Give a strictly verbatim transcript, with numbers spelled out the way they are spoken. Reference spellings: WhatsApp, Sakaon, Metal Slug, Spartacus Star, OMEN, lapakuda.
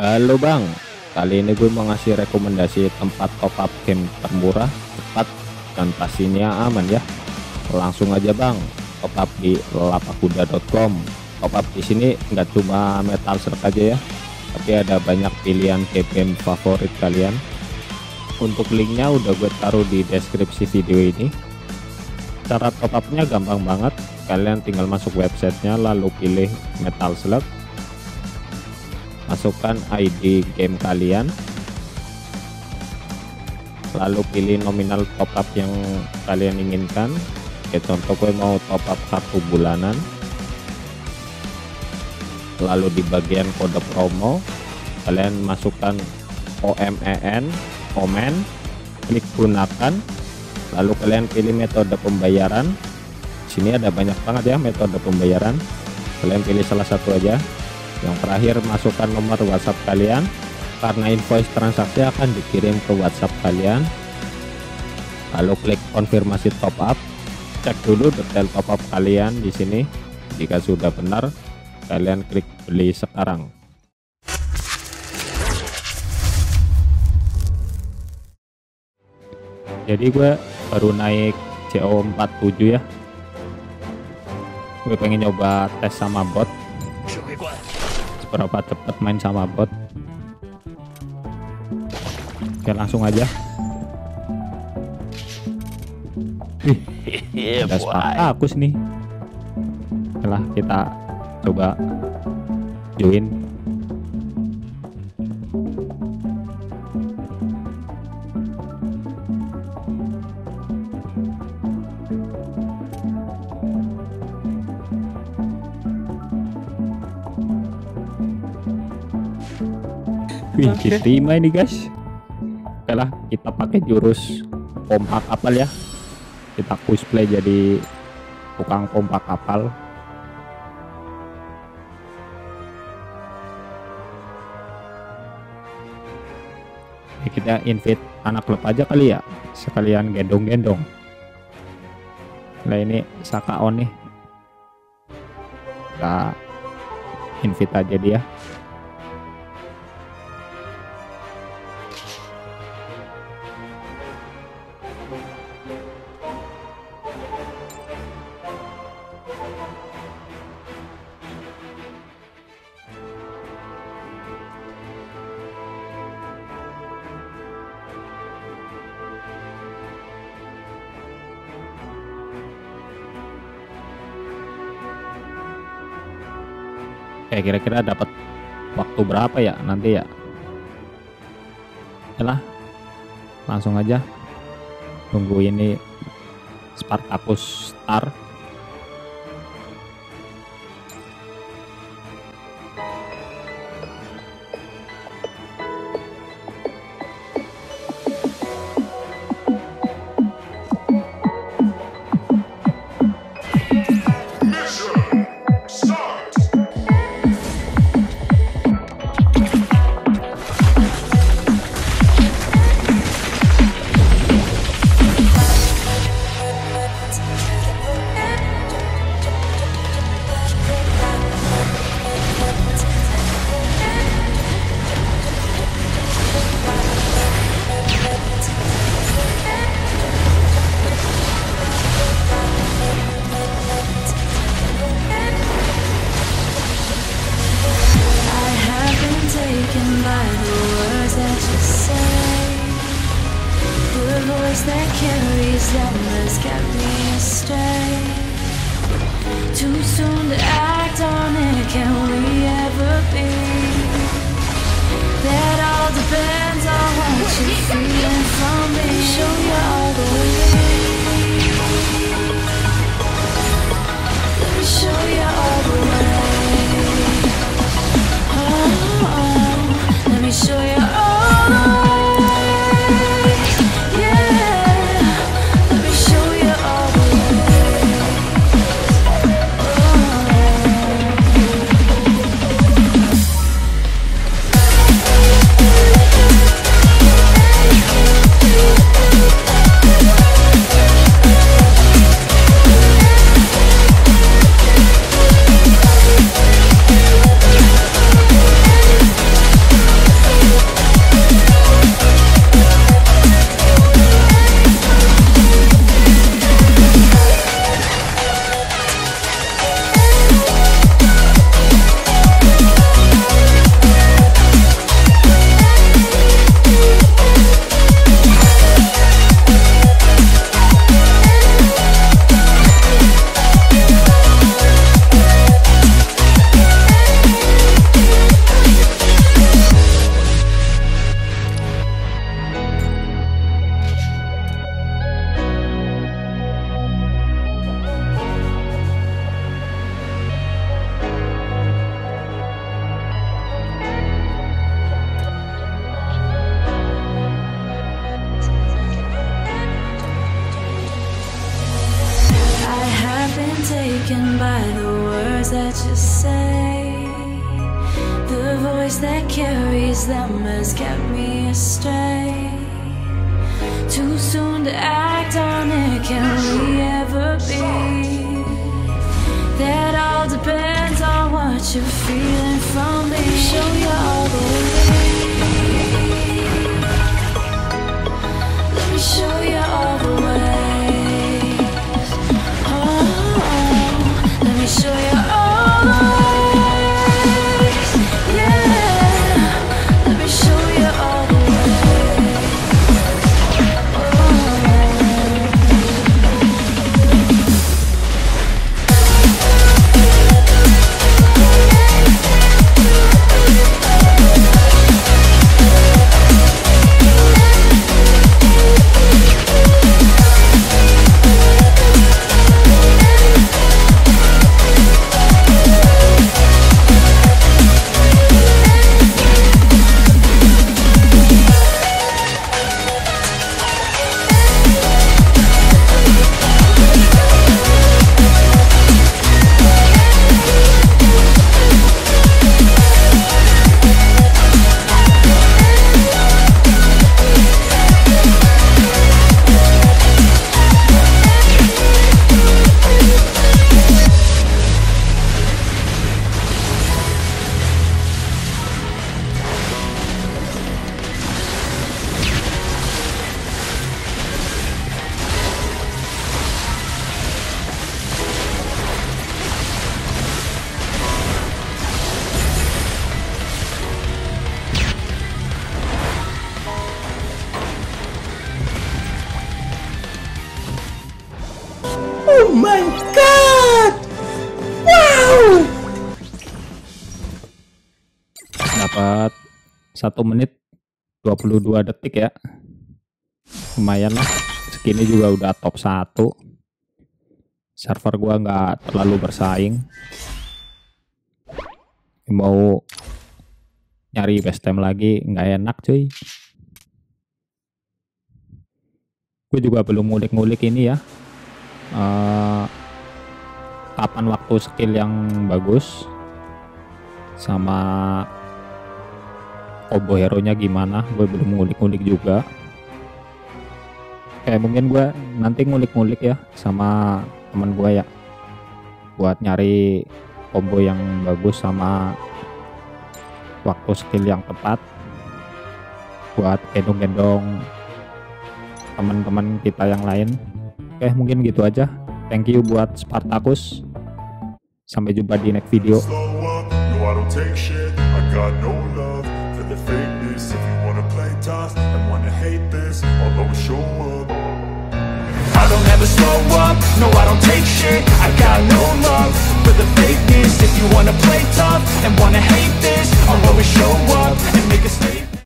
Halo Bang, kali ini gue mau ngasih rekomendasi tempat top up game termurah, cepat, dan pastinya aman ya. Langsung aja Bang, top up di lapakuda titik com. Top up di sini nggak cuma Metal Slug aja ya, tapi ada banyak pilihan game favorit kalian. Untuk linknya udah gue taruh di deskripsi video ini. Cara top upnya gampang banget, kalian tinggal masuk websitenya lalu pilih Metal Slug, masukkan I D game kalian, lalu pilih nominal top up yang kalian inginkan. Oke, contoh gue mau top up satu bulanan, lalu di bagian kode promo kalian masukkan O M E N, OMEN, klik gunakan, lalu kalian pilih metode pembayaran. Sini ada banyak banget ya metode pembayaran, kalian pilih salah satu aja. Yang terakhir masukkan nomor WhatsApp kalian, karena invoice transaksi akan dikirim ke WhatsApp kalian. Lalu klik konfirmasi top up. Cek dulu detail top up kalian di sini. Jika sudah benar, kalian klik beli sekarang. Jadi gue baru naik C O empat puluh tujuh ya. Gue pengen nyoba tes sama bot, seberapa cepat main sama bot. Oke, langsung aja. Ih, ada Spartacus nih. Oke lah, kita coba join. Wih, diterima ini guys. Oke lah, kita pakai jurus pompa kapal ya. Kita cosplay jadi tukang pompa kapal. Ini kita invite anak klub aja kali ya, sekalian gendong-gendong. Nah ini Sakaon nih, kita invite aja dia. Kayak kira-kira dapat waktu berapa ya nanti ya? Yalah, langsung aja tunggu ini Spartacus Star. That carries endless kept me astray. Too soon to act on it, can we ever be? That all depends on what you're feeling from me. Show you all the way. Let me show you all the way. Oh, oh, oh. Let me show you all the way. We'll be right back. taken by the words that you say. The voice that carries them has kept me astray. Too soon to act on it, can we ever be? That all depends on what you're feeling from me. Show you all the way. Let me show you all the way. Oh my god! Wow! Dapat satu menit dua puluh dua detik ya. Lumayan lah. Segini juga udah top satu. Server gua nggak terlalu bersaing. Mau nyari best time lagi nggak enak cuy. Gue juga belum ngulik-ngulik ini ya. Uh, tahapan waktu skill yang bagus sama combo hero nya gimana, gue belum ngulik-ngulik juga. Kayak mungkin gue nanti ngulik-ngulik ya sama temen gue ya, buat nyari combo yang bagus sama waktu skill yang tepat buat gendong-gendong teman-teman kita yang lain. Oke, okay, mungkin gitu aja. Thank you buat Spartacus. Sampai jumpa di next video.